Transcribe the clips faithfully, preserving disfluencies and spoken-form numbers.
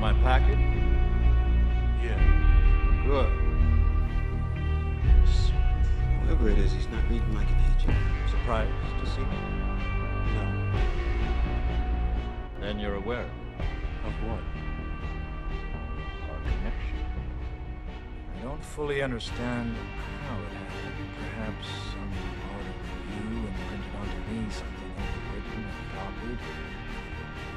in my pocket? Yeah. Good. Whoever it is, he's not reading like an agent. Surprised to see me? No. Then you're aware. Of what? Our connection. I don't fully understand how it happened. Perhaps some part of you and printed onto me something written and copied.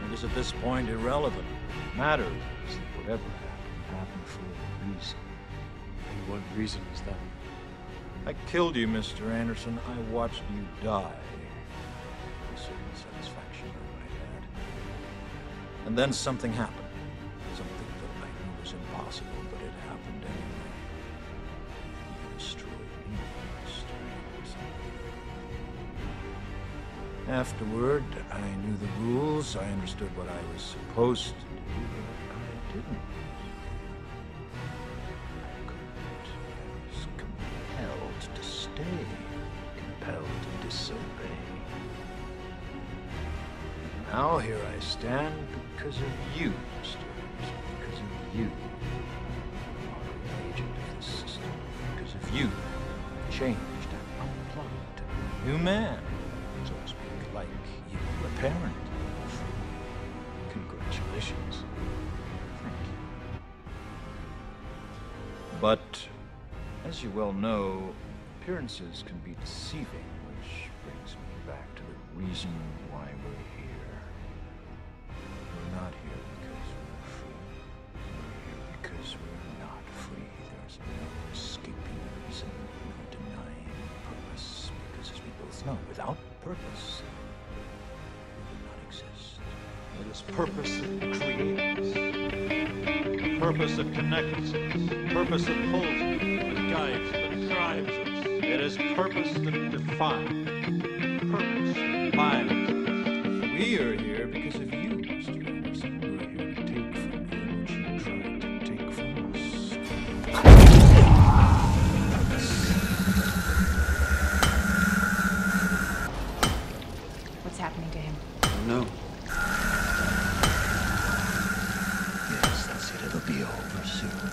It is at this point irrelevant. It matters is that whatever happened, happened for a reason. And what reason is that? I killed you, Mister Anderson. I watched you die. With certain satisfaction, I might add. And then something happened. Something that I knew was impossible, but it happened anyway. You destroyed me. You destroyed something. Afterward, I knew the rules. I understood what I was supposed to do, but I didn't. Compelled to disobey. Now here I stand because of you, Mister Anderson, because of you. You are an agent of this system. Because of you, changed and unplugged. A new man, so to speak, like you, a parent. Congratulations. Thank you. But, as you well know, appearances can be deceiving, which brings me back to the reason why we're here. We're not here because we're free. We're here because we're not free. There's no escaping reason, no denying purpose, because as we both know, without purpose, we would not exist. It is purpose that creates, purpose that connects, purpose that pulls, that guides, that drives us. It is purpose that defines, purpose that binds. We are here because of you, Mister Anderson. We are here to take from you what you tried to take from us. What's happening to him? No. Yes, that's it. It'll be over soon.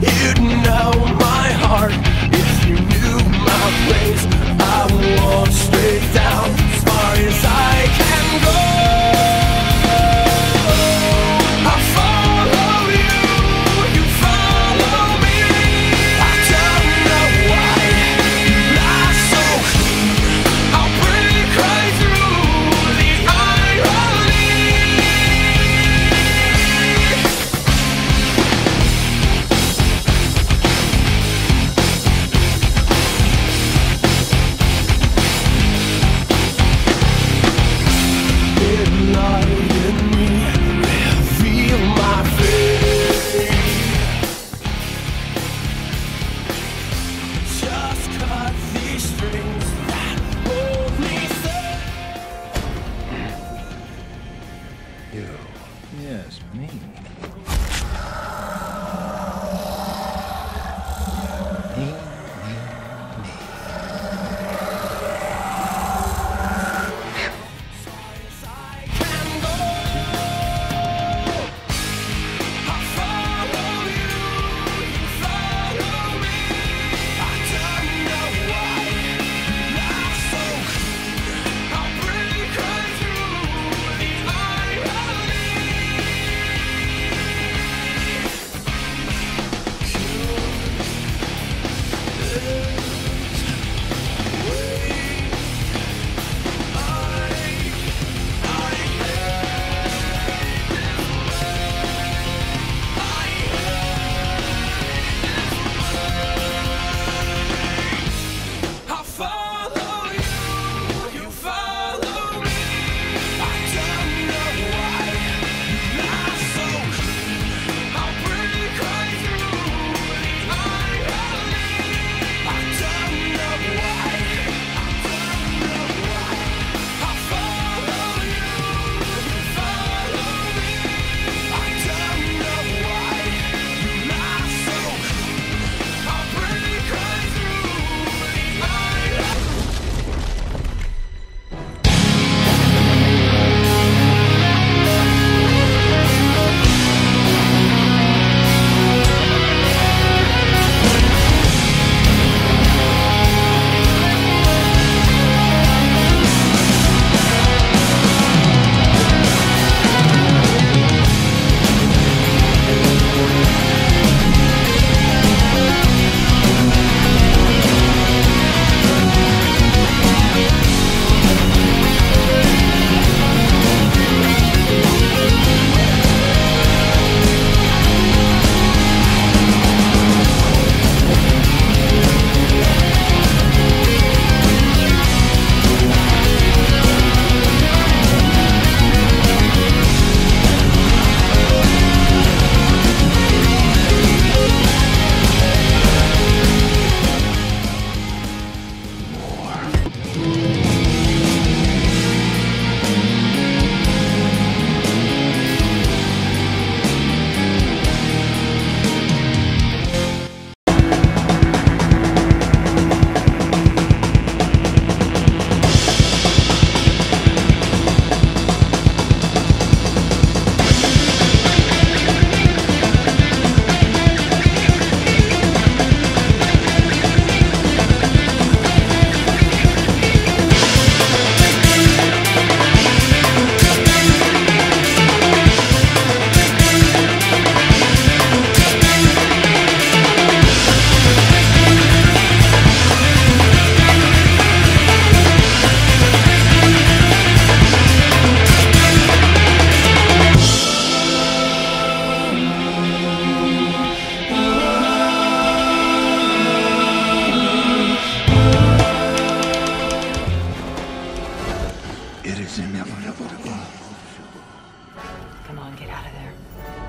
You'd know my heart if you knew my place. I will walk straight down as far as I can go. I follow you, you follow me. I don't know why you lie so is inevitable. Come on, get out of there.